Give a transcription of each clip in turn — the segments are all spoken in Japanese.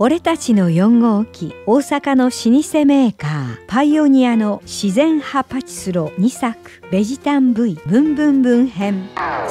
俺たちの4号機、大阪の老舗メーカーパイオニアの自然派パチスロ2作ベジタン V ブンブンブン編。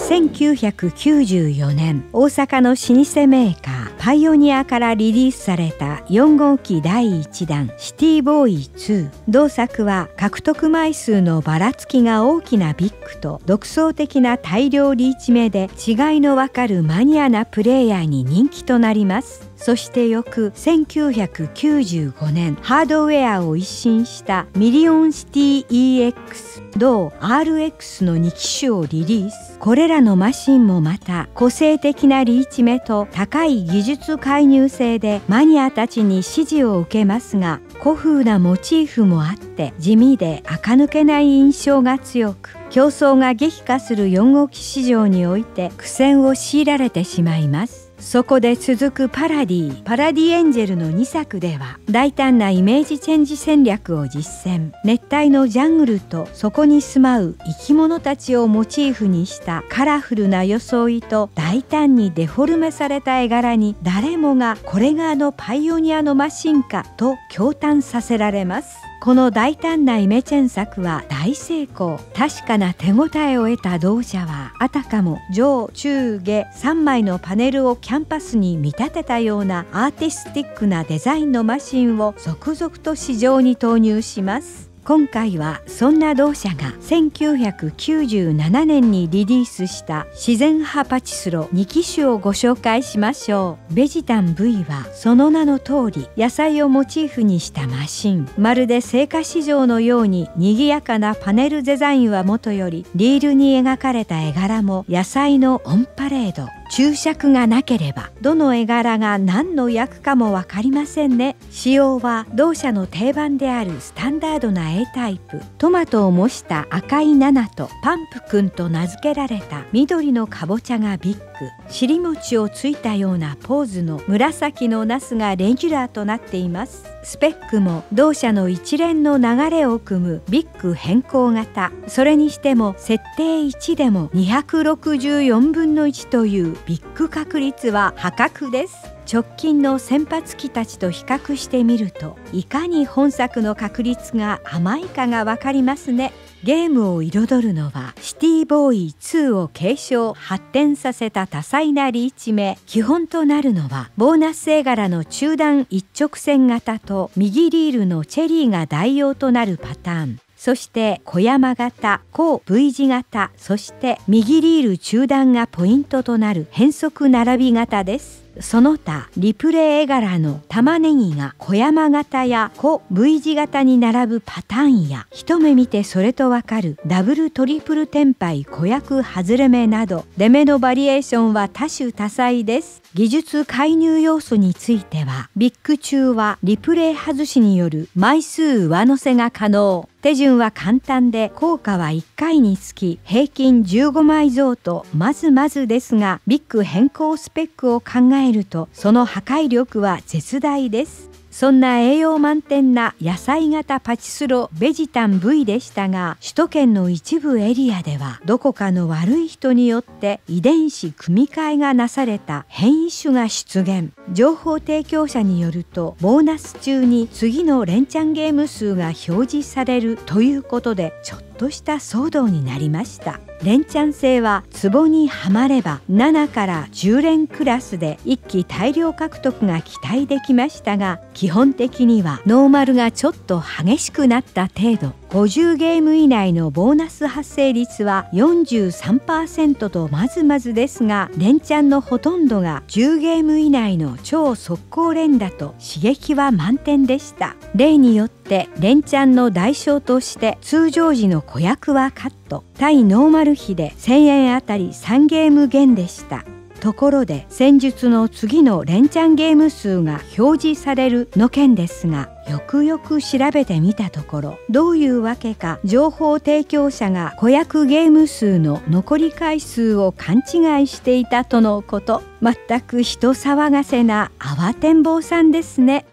1994年大阪の老舗メーカーパイオニアからリリースされた4号機第1弾シティボーイ2。同作は獲得枚数のばらつきが大きなビッグと独創的な大量リーチ目で違いのわかるマニアなプレイヤーに人気となります。そして翌1995年ハードウェアを一新したミリオンシティ EX 同 RX の2機種をリリース。これらのマシンもまた個性的なリーチ目と高い技術介入性でマニアたちに支持を受けますが、古風なモチーフもあって地味で垢抜けない印象が強く、競争が激化する4号機市場において苦戦を強いられてしまいます。そこで続くパラディエンジェルの2作では大胆なイメージチェンジ戦略を実践。熱帯のジャングルとそこに住まう生き物たちをモチーフにしたカラフルな装いと大胆にデフォルメされた絵柄に誰もがこれがあのパイオニアのマシンかと驚嘆させられます。この大胆なイメチェン作は大成功。確かな手応えを得た同社はあたかも上中下3枚のパネルをキャンパスに見立てたようなアーティスティックなデザインのマシンを続々と市場に投入します。今回はそんな同社が1997年にリリースした自然派パチスロ2機種をご紹介しましょう。ベジタン V はその名の通り野菜をモチーフにしたマシン。まるで青果市場のように賑やかなパネルデザインはもとより、リールに描かれた絵柄も野菜のオンパレード。注釈がなければどの絵柄が何の役かも分かりませんね。仕様は同社の定番であるスタンダードな A タイプ、トマトを模した赤いナナとパンプくんと名付けられた緑のかぼちゃがビッグ、尻餅をついたようなポーズの紫のナスがレギュラーとなっています。スペックも同社の一連の流れを組むビッグ変更型。それにしても設定1でも264分の1というビッグ確率は破格です。直近の先発機たちと比較してみるといかに本作の確率が甘いかが分かりますね。ゲームを彩るのはシティボーイ2を継承発展させた多彩なリーチ目。基本となるのはボーナス絵柄の中段一直線型と右リールのチェリーが代用となるパターン、そして小山型、後 V 字型、そして右リール中段がポイントとなる変則並び型です。その他リプレイ絵柄の玉ねぎが小山型や小 V 字型に並ぶパターンや、一目見てそれとわかるダブルトリプル転配小役外れ目など出目のバリエーションは多種多彩です。技術介入要素についてはビッグ中はリプレイ外しによる枚数上乗せが可能。手順は簡単で効果は1回につき平均15枚増とまずまずですが、ビッグ変更スペックを考えるとその破壊力は絶大です。そんな栄養満点な野菜型パチスロベジタン V でしたが、首都圏の一部エリアではどこかの悪い人によって遺伝子組み換えがなされた変異種が出現。情報提供者によるとボーナス中に次の連チャンゲーム数が表示されるということでちょっとした騒動になりました。連チャン制は壺にはまれば7から10連クラスで一気大量獲得が期待できましたが、基本的にはノーマルがちょっと激しくなった程度。50ゲーム以内のボーナス発生率は 43% とまずまずですが、連チャンのほとんどが10ゲーム以内の超速攻連打と刺激は満点でした。例によって連チャンの代償として通常時の小役はカット、対ノーマル比で1000円あたり3ゲーム減でした。ところで戦術の次の連チャンゲーム数が表示されるの件ですが、よくよく調べてみたところどういうわけか情報提供者が子役ゲーム数の残り回数を勘違いしていたとのこと。全く人騒がせな慌てん坊さんですね。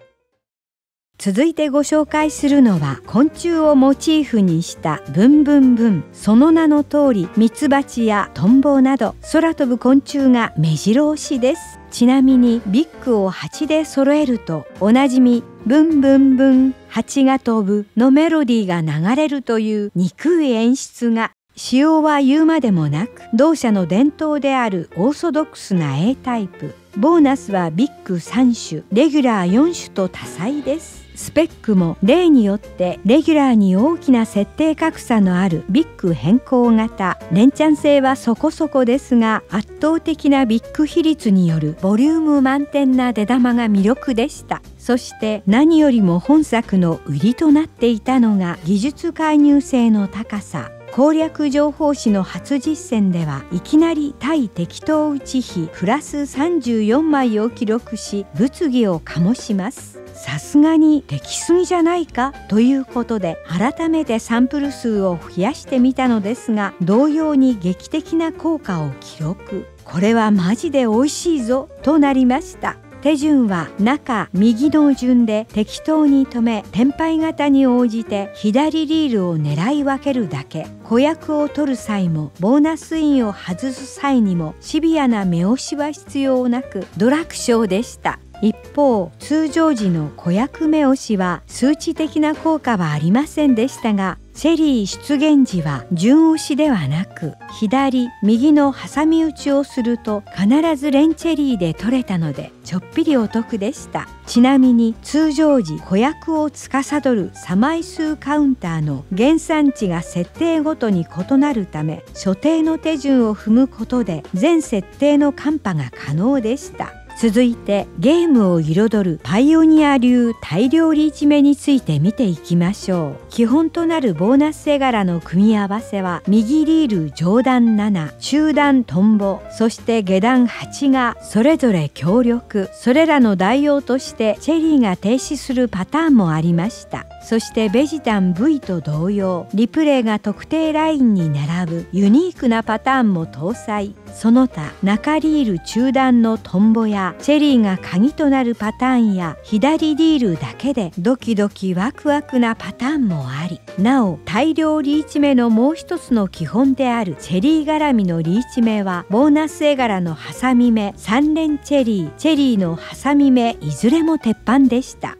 続いてご紹介するのは昆虫をモチーフにしたブンブンブン。その名の通りミツバチやトンボなど空飛ぶ昆虫が目白押しです。ちなみにビッグを8で揃えるとおなじみブンブンブン蜂が飛ぶのメロディーが流れるという憎い演出が、使用は言うまでもなく同社の伝統であるオーソドックスな A タイプ。ボーナスはビッグ3種、レギュラー4種と多彩です。スペックも例によってレギュラーに大きな設定格差のあるビッグ変更型、連チャン性はそこそこですが、圧倒的なビッグ比率によるボリューム満点な出玉が魅力でした。そして何よりも本作の売りとなっていたのが技術介入性の高さ。攻略情報誌の初実践ではいきなり対敵当打ち比+34枚を記録し物議を醸します。さすがにできすぎじゃないかということで改めてサンプル数を増やしてみたのですが、同様に劇的な効果を記録。これはマジで美味しいぞとなりました。手順は中右の順で適当に止め、テンパイ型に応じて左リールを狙い分けるだけ。子役を取る際もボーナスインを外す際にもシビアな目押しは必要なくド楽勝でした。一方通常時の子役目押しは数値的な効果はありませんでしたが、シェリー出現時は順押しではなく左右の挟み撃ちをすると必ずレンチェリーで取れたのでちょっぴりお得でした。ちなみに通常時子役を司る3枚数カウンターの原産地が設定ごとに異なるため、所定の手順を踏むことで全設定のカンパが可能でした。続いてゲームを彩るパイオニア流大量リーチ目について見ていきましょう。基本となるボーナス絵柄の組み合わせは右リール上段7、中段トンボ、そして下段8がそれぞれ強力。それらの代用としてチェリーが停止するパターンもありました。そしてベジタン V と同様、リプレイが特定ラインに並ぶユニークなパターンも搭載。その他中リール中段のトンボやチェリーが鍵となるパターンや左リールだけでドキドキワクワクなパターンもあり、なお大量リーチ目のもう一つの基本であるチェリー絡みのリーチ目はボーナス絵柄の挟み目3連チェリー、チェリーの挟み目いずれも鉄板でした。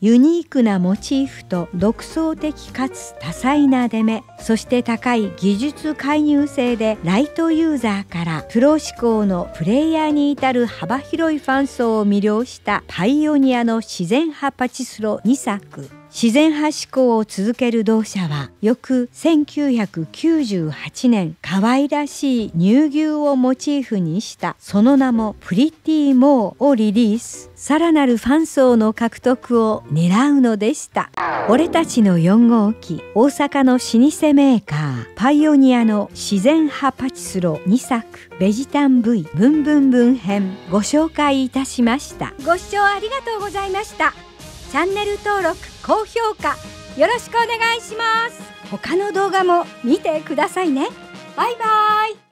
ユニークなモチーフと独創的かつ多彩な出目、そして高い技術介入性でライトユーザーからプロ志向のプレイヤーに至る幅広いファン層を魅了したパイオニアの自然派パチスロ2作。自然派思考を続ける同社は翌1998年可愛らしい乳牛をモチーフにしたその名も「プリティ・モー」をリリース。さらなるファン層の獲得を狙うのでした。俺たちの4号機、大阪の老舗メーカーパイオニアの自然派パチスロ2作、ベジタン V ブンブンブン編ご紹介いたしました。ご視聴ありがとうございました。チャンネル登録、高評価よろしくお願いします。他の動画も見てくださいね。バイバイ。